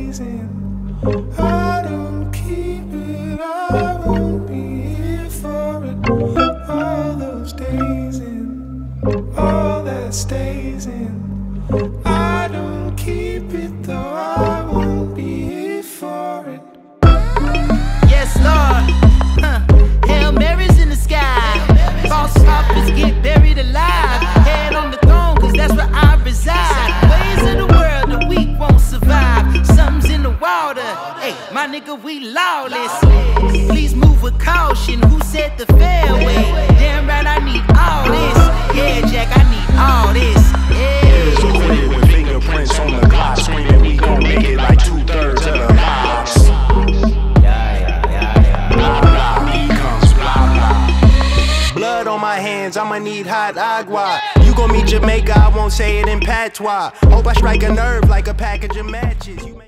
pleasing. I don't keep it, I won't be here for it. All those days in, all that stays in. I don't keep it though, I won't be here for it. Yes, Lord. Hail Mary's in the sky. False prophets get buried alive. Head on the throne, cause that's where I reside. Ways of the world, the weak won't survive. Something's in the water. Hey, my nigga, we lawless. Please move with caution. Who said the fairway? Damn right, I need all this. Yeah, Jack, I need all this. Yeah. With fingerprints on the clock, screaming we gon' make it like 2/3 of the lives. On my hands, I'ma need hot agua. You gon' meet Jamaica, I won't say it in patois. Hope I strike a nerve like a package of matches.